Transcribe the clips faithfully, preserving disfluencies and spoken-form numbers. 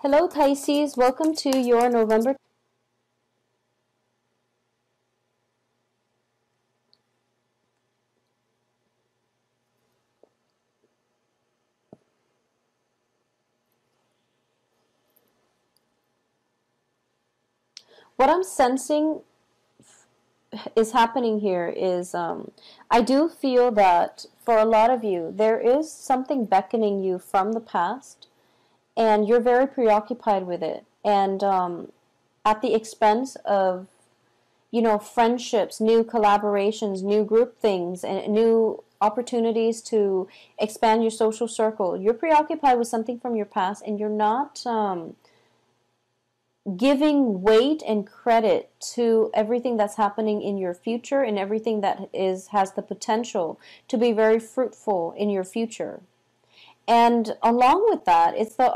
Hello Pisces, welcome to your November. What I'm sensing is happening here is um, I do feel that for a lot of you, there is something beckoning you from the past, and you're very preoccupied with it, and um, at the expense of, you know, friendships, new collaborations, new group things, and new opportunities to expand your social circle. You're preoccupied with something from your past, and you're not Um, giving weight and credit to everything that's happening in your future and everything that is has the potential to be very fruitful in your future. And along with that, it's the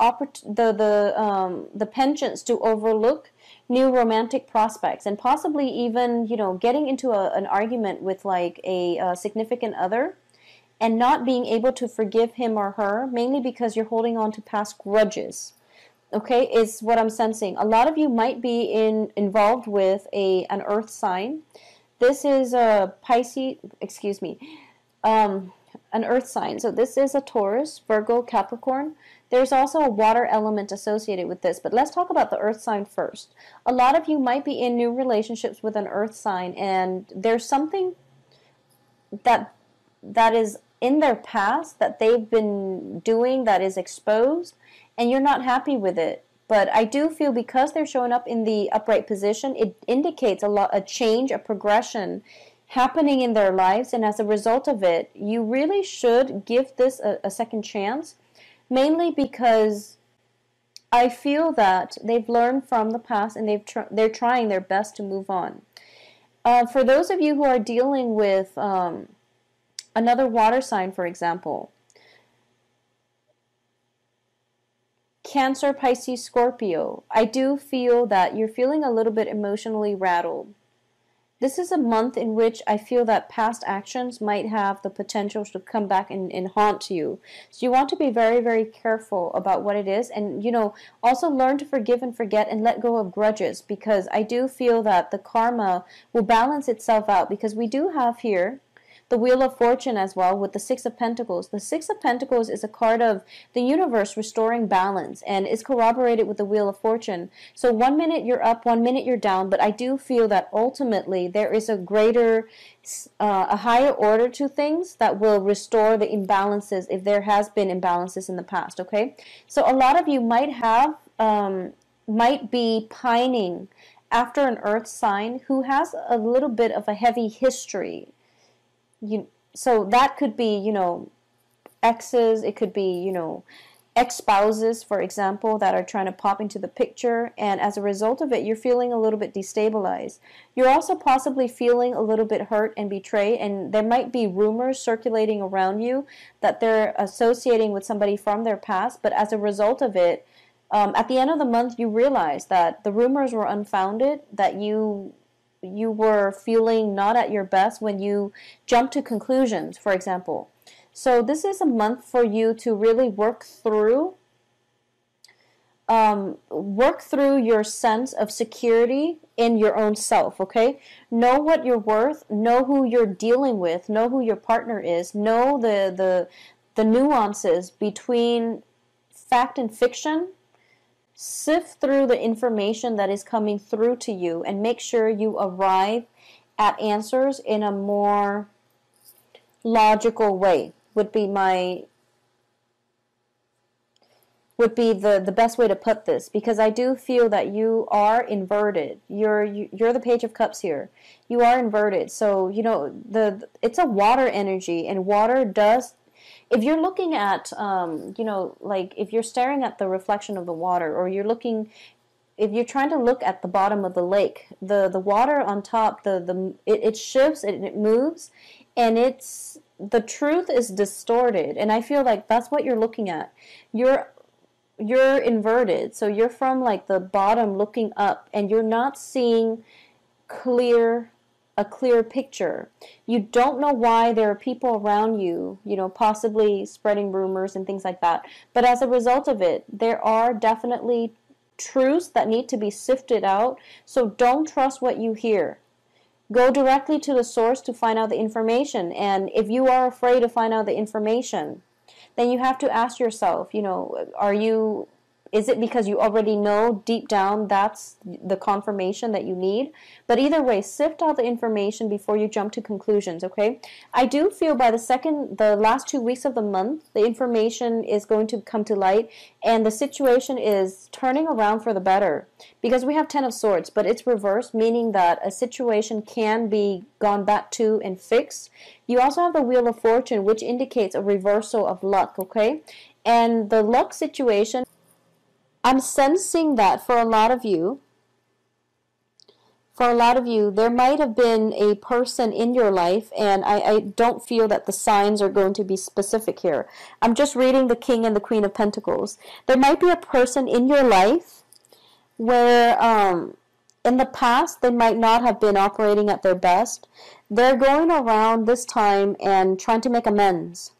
the the um, the penchants to overlook new romantic prospects, and possibly even, you know, getting into a, an argument with like a, a significant other and not being able to forgive him or her, mainly because you're holding on to past grudges. Okay, is what I'm sensing. A lot of you might be in involved with a an earth sign. This is a Pisces, excuse me, um, an earth sign. So this is a Taurus, Virgo, Capricorn. There's also a water element associated with this, but let's talk about the earth sign first. A lot of you might be in new relationships with an earth sign, and there's something that that is in their past that they've been doing that is exposed, and you're not happy with it. But I do feel because they're showing up in the upright position, it indicates a lot, a change, a progression happening in their lives, and as a result of it, you really should give this a, a second chance, mainly because I feel that they've learned from the past and they've tr they're trying their best to move on. Uh, for those of you who are dealing with um, another water sign, for example, Cancer, Pisces, Scorpio, I do feel that you're feeling a little bit emotionally rattled. This is a month in which I feel that past actions might have the potential to come back and, and haunt you. So you want to be very, very careful about what it is, and, you know, also learn to forgive and forget and let go of grudges, because I do feel that the karma will balance itself out, because we do have here the Wheel of Fortune as well with the Six of Pentacles. The Six of Pentacles is a card of the universe restoring balance, and is corroborated with the Wheel of Fortune. So one minute you're up, one minute you're down, but I do feel that ultimately there is a greater, uh, a higher order to things that will restore the imbalances if there has been imbalances in the past, okay? So a lot of you might have, um, might be pining after an earth sign who has a little bit of a heavy history. You, so that could be, you know, exes, it could be, you know, ex-spouses, for example, that are trying to pop into the picture, and as a result of it, you're feeling a little bit destabilized. You're also possibly feeling a little bit hurt and betrayed, and there might be rumors circulating around you that they're associating with somebody from their past, but as a result of it, um, at the end of the month, you realize that the rumors were unfounded, that you... you were feeling not at your best when you jumped to conclusions, for example. So this is a month for you to really work through um, work through your sense of security in your own self, okay? Know what you're worth, know who you're dealing with, know who your partner is, know the the, the nuances between fact and fiction. Sift through the information that is coming through to you and make sure you arrive at answers in a more logical way, would be my would be the the best way to put this, because I do feel that you are inverted. You're you, you're the Page of Cups here. You are inverted. So, you know, the it's a water energy, and water does. If you're looking at, um, you know, like if you're staring at the reflection of the water, or you're looking, if you're trying to look at the bottom of the lake, the, the water on top, the, the it, it shifts and it moves, and it's, the truth is distorted. And I feel like that's what you're looking at. You're, you're inverted. So you're from like the bottom looking up, and you're not seeing clear a clear picture. You don't know why there are people around you, you know, possibly spreading rumors and things like that. But as a result of it, there are definitely truths that need to be sifted out. So don't trust what you hear. Go directly to the source to find out the information. And if you are afraid to find out the information, then you have to ask yourself, you know, are you... is it because you already know deep down that's the confirmation that you need? But either way, sift out the information before you jump to conclusions, okay? I do feel by the second, the last two weeks of the month, the information is going to come to light, and the situation is turning around for the better. Because we have Ten of Swords, but it's reversed, meaning that a situation can be gone back to and fixed. You also have the Wheel of Fortune, which indicates a reversal of luck, okay? And the luck situation... I'm sensing that for a lot of you, for a lot of you, there might have been a person in your life, and I, I don't feel that the signs are going to be specific here. I'm just reading the King and the Queen of Pentacles. There might be a person in your life where um, in the past they might not have been operating at their best. They're going around this time and trying to make amends.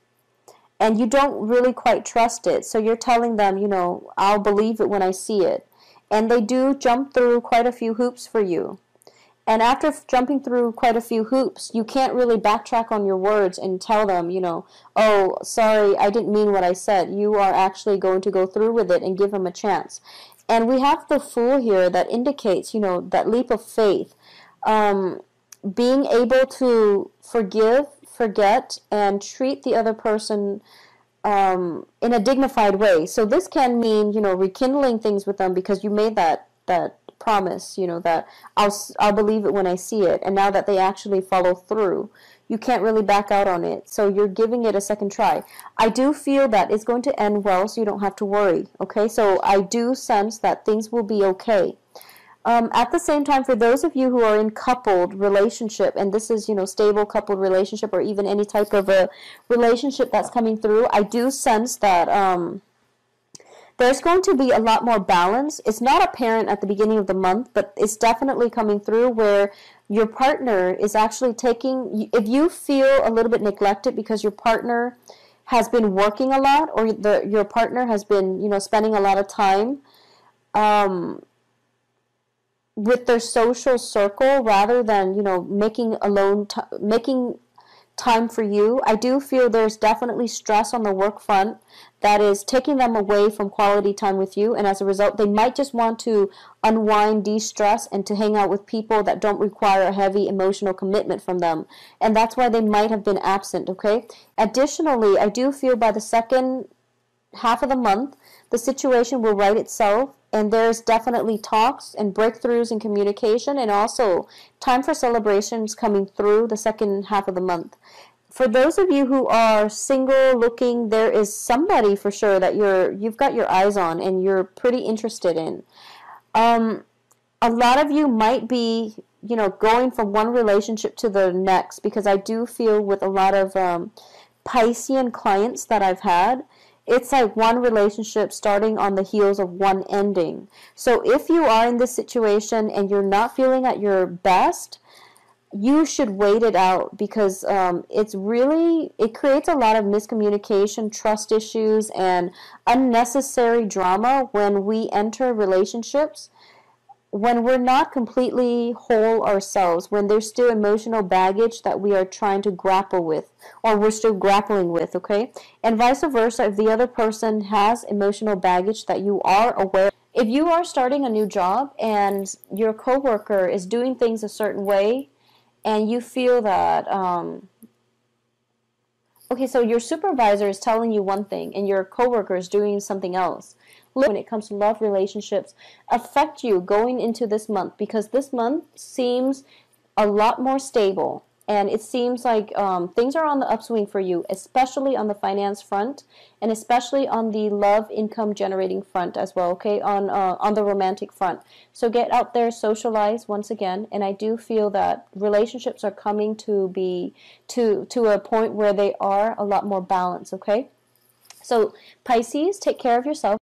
And you don't really quite trust it. So you're telling them, you know, I'll believe it when I see it. And they do jump through quite a few hoops for you. And after jumping through quite a few hoops, you can't really backtrack on your words and tell them, you know, oh, sorry, I didn't mean what I said. You are actually going to go through with it and give them a chance. And we have the Fool here that indicates, you know, that leap of faith. Um, being able to forgive, forget, and treat the other person um, in a dignified way. So this can mean, you know, rekindling things with them because you made that that promise, you know, that I'll, I'll believe it when I see it. And now that they actually follow through, you can't really back out on it. So you're giving it a second try. I do feel that it's going to end well, so you don't have to worry, okay? So I do sense that things will be okay. Um, at the same time, for those of you who are in coupled relationship, and this is, you know, stable coupled relationship or even any type of a relationship that's coming through, I do sense that um, there's going to be a lot more balance. It's not apparent at the beginning of the month, but it's definitely coming through where your partner is actually taking, if you feel a little bit neglected because your partner has been working a lot or the, your partner has been, you know, spending a lot of time um, with their social circle rather than, you know, making alone t making time for you, I do feel there's definitely stress on the work front that is taking them away from quality time with you, and as a result, they might just want to unwind, de-stress, and to hang out with people that don't require a heavy emotional commitment from them, and that's why they might have been absent, okay? Additionally, I do feel by the second half of the month, the situation will right itself. And there's definitely talks and breakthroughs in communication and also time for celebrations coming through the second half of the month. For those of you who are single looking, there is somebody for sure that you're, you've got your eyes on and you're pretty interested in. Um, a lot of you might be, you know, going from one relationship to the next because I do feel with a lot of um, Piscean clients that I've had, it's like one relationship starting on the heels of one ending. So if you are in this situation and you're not feeling at your best, you should wait it out because um, it's really, it creates a lot of miscommunication, trust issues, and unnecessary drama when we enter relationships. When we're not completely whole ourselves, when there's still emotional baggage that we are trying to grapple with, or we're still grappling with, okay? And vice versa, if the other person has emotional baggage that you are aware of. If you are starting a new job and your coworker is doing things a certain way, and you feel that, um, okay, so your supervisor is telling you one thing, and your coworker is doing something else. When it comes to love relationships, affect you going into this month because this month seems a lot more stable and it seems like um, things are on the upswing for you, especially on the finance front and especially on the love income generating front as well, okay, on, uh, on the romantic front. So get out there, socialize once again, and I do feel that relationships are coming to be to, to a point where they are a lot more balanced, okay? So Pisces, take care of yourself.